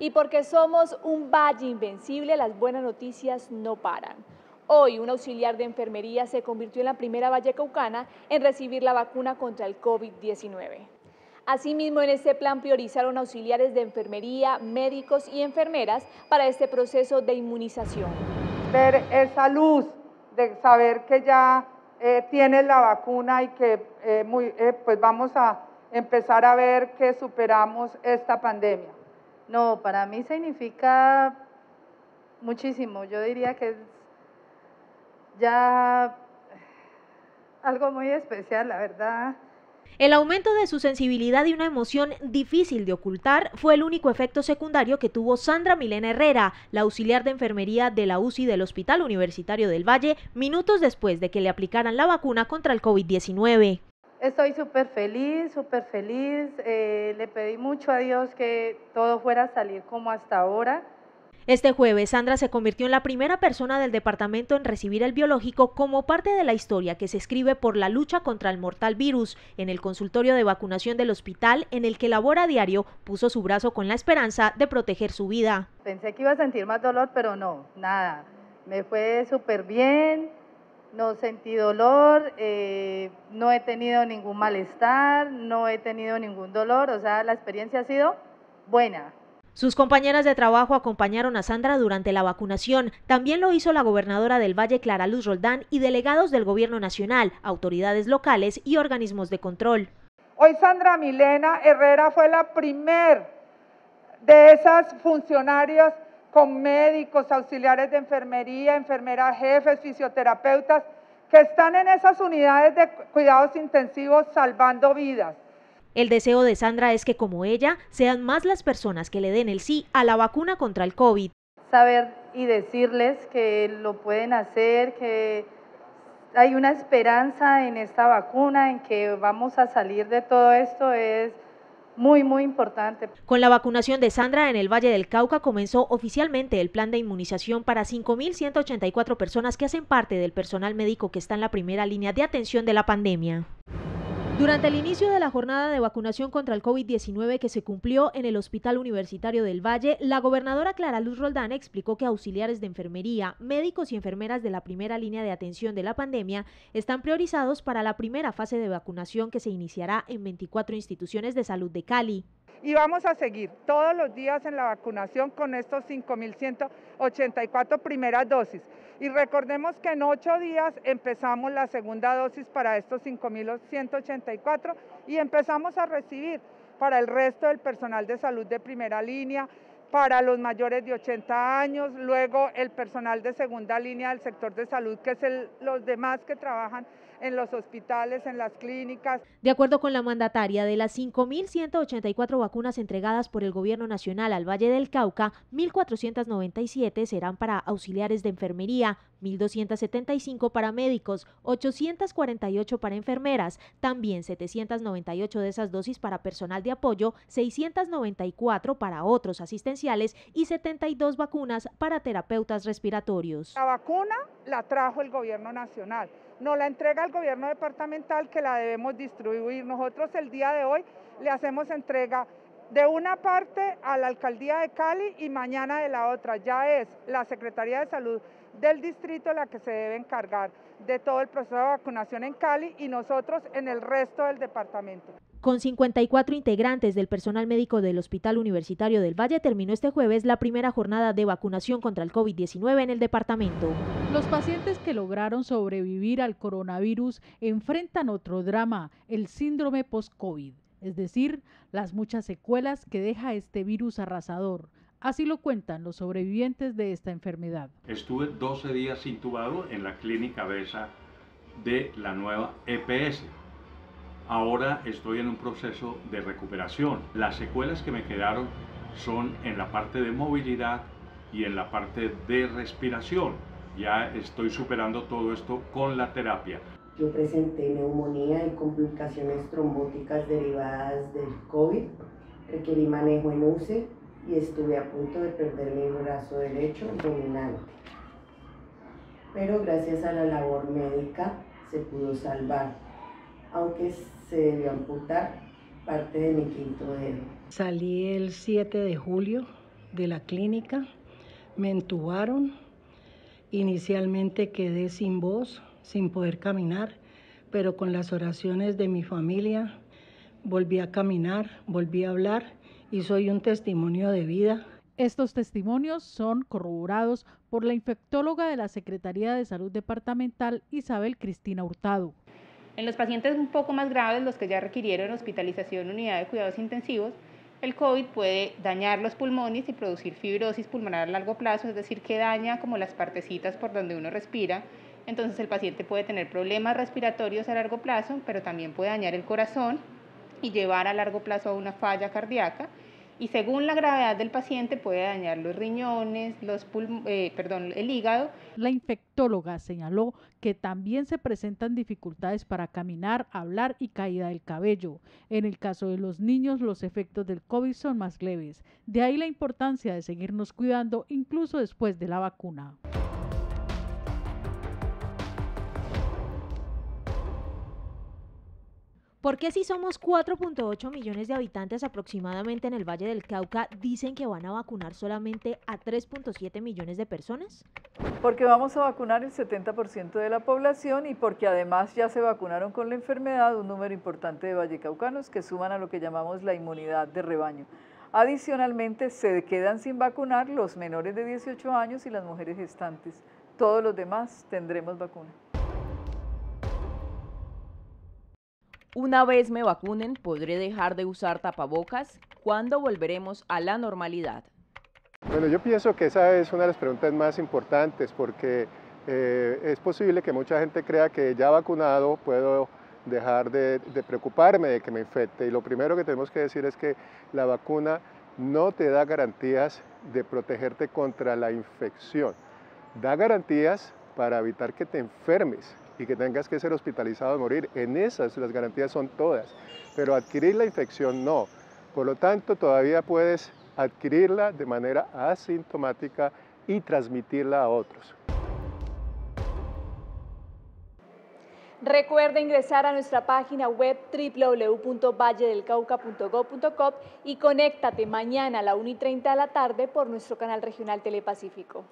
Y porque somos un valle invencible, las buenas noticias no paran. Hoy, un auxiliar de enfermería se convirtió en la primera vallecaucana en recibir la vacuna contra el COVID-19. Asimismo, en este plan priorizaron auxiliares de enfermería, médicos y enfermeras para este proceso de inmunización. Ver esa luz de saber que ya tienes la vacuna y que pues vamos a empezar a ver que superamos esta pandemia. No, para mí significa muchísimo. Yo diría que es ya algo muy especial, la verdad. El aumento de su sensibilidad y una emoción difícil de ocultar fue el único efecto secundario que tuvo Sandra Milena Herrera, la auxiliar de enfermería de la UCI del Hospital Universitario del Valle, minutos después de que le aplicaran la vacuna contra el COVID-19. Estoy súper feliz, súper feliz. Le pedí mucho a Dios que todo fuera a salir como hasta ahora. Este jueves, Sandra se convirtió en la primera persona del departamento en recibir el biológico como parte de la historia que se escribe por la lucha contra el mortal virus. En el consultorio de vacunación del hospital, en el que labora a diario, puso su brazo con la esperanza de proteger su vida. Pensé que iba a sentir más dolor, pero no, nada. Me fue súper bien, no sentí dolor, no he tenido ningún malestar, no he tenido ningún dolor, o sea, la experiencia ha sido buena. Sus compañeras de trabajo acompañaron a Sandra durante la vacunación. También lo hizo la gobernadora del Valle, Clara Luz Roldán, y delegados del Gobierno Nacional, autoridades locales y organismos de control. Hoy Sandra Milena Herrera fue la primera de esas funcionarias con médicos, auxiliares de enfermería, enfermeras jefes, fisioterapeutas, que están en esas unidades de cuidados intensivos salvando vidas. El deseo de Sandra es que, como ella, sean más las personas que le den el sí a la vacuna contra el COVID. Saber y decirles que lo pueden hacer, que hay una esperanza en esta vacuna, en que vamos a salir de todo esto, es muy, muy importante. Con la vacunación de Sandra en el Valle del Cauca comenzó oficialmente el plan de inmunización para 5.184 personas que hacen parte del personal médico que está en la primera línea de atención de la pandemia. Durante el inicio de la jornada de vacunación contra el COVID-19 que se cumplió en el Hospital Universitario del Valle, la gobernadora Clara Luz Roldán explicó que auxiliares de enfermería, médicos y enfermeras de la primera línea de atención de la pandemia están priorizados para la primera fase de vacunación que se iniciará en 24 instituciones de salud de Cali. Y vamos a seguir todos los días en la vacunación con estos 5.184 primeras dosis. Y recordemos que en 8 días empezamos la segunda dosis para estos 5.184 y empezamos a recibir para el resto del personal de salud de primera línea, para los mayores de 80 años, luego el personal de segunda línea del sector de salud, que es los demás que trabajan en los hospitales, en las clínicas. De acuerdo con la mandataria, de las 5.184 vacunas entregadas por el Gobierno Nacional al Valle del Cauca, 1.497 serán para auxiliares de enfermería, 1.275 para médicos, 848 para enfermeras, también 798 de esas dosis para personal de apoyo, 694 para otros asistenciales y 72 vacunas para terapeutas respiratorios. La vacuna la trajo el Gobierno Nacional, no la entrega el gobierno departamental, que la debemos distribuir. Nosotros el día de hoy le hacemos entrega de una parte a la Alcaldía de Cali y mañana de la otra. Ya es la Secretaría de Salud del distrito la que se debe encargar de todo el proceso de vacunación en Cali y nosotros en el resto del departamento. Con 54 integrantes del personal médico del Hospital Universitario del Valle terminó este jueves la primera jornada de vacunación contra el COVID-19 en el departamento. Los pacientes que lograron sobrevivir al coronavirus enfrentan otro drama, el síndrome post-COVID, es decir, las muchas secuelas que deja este virus arrasador. Así lo cuentan los sobrevivientes de esta enfermedad. Estuve 12 días intubado en la clínica BESA de la nueva EPS. Ahora estoy en un proceso de recuperación. Las secuelas que me quedaron son en la parte de movilidad y en la parte de respiración. Ya estoy superando todo esto con la terapia. Yo presenté neumonía y complicaciones trombóticas derivadas del COVID. Requerí manejo en UCI y estuve a punto de perder mi brazo derecho dominante. Pero gracias a la labor médica se pudo salvar, aunque se debió amputar parte de mi quinto dedo. Salí el 7 de julio de la clínica, me entubaron, inicialmente quedé sin voz, sin poder caminar, pero con las oraciones de mi familia volví a caminar, volví a hablar y soy un testimonio de vida. Estos testimonios son corroborados por la infectóloga de la Secretaría de Salud Departamental, Isabel Cristina Hurtado. En los pacientes un poco más graves, los que ya requirieron hospitalización en unidad de cuidados intensivos, el COVID puede dañar los pulmones y producir fibrosis pulmonar a largo plazo, es decir, que daña como las partecitas por donde uno respira. Entonces el paciente puede tener problemas respiratorios a largo plazo, pero también puede dañar el corazón y llevar a largo plazo a una falla cardíaca. Y según la gravedad del paciente puede dañar los riñones, el hígado. La infectóloga señaló que también se presentan dificultades para caminar, hablar y caída del cabello. En el caso de los niños, los efectos del COVID son más leves. De ahí la importancia de seguirnos cuidando incluso después de la vacuna. Porque si somos 4.8 millones de habitantes aproximadamente en el Valle del Cauca, dicen que van a vacunar solamente a 3.7 millones de personas? Porque vamos a vacunar el 70% de la población y porque además ya se vacunaron con la enfermedad un número importante de vallecaucanos que suman a lo que llamamos la inmunidad de rebaño. Adicionalmente se quedan sin vacunar los menores de 18 años y las mujeres gestantes. Todos los demás tendremos vacuna. Una vez me vacunen, ¿podré dejar de usar tapabocas? ¿Cuándo volveremos a la normalidad? Bueno, yo pienso que esa es una de las preguntas más importantes porque es posible que mucha gente crea que ya vacunado puedo dejar de preocuparme de que me infecte. Y lo primero que tenemos que decir es que la vacuna no te da garantías de protegerte contra la infección. Da garantías para evitar que te enfermes y que tengas que ser hospitalizado o morir. En esas las garantías son todas, pero adquirir la infección no. Por lo tanto, todavía puedes adquirirla de manera asintomática y transmitirla a otros. Recuerda ingresar a nuestra página web www.valledelcauca.gov.co y conéctate mañana a la 1:30 de la tarde por nuestro canal regional Telepacífico.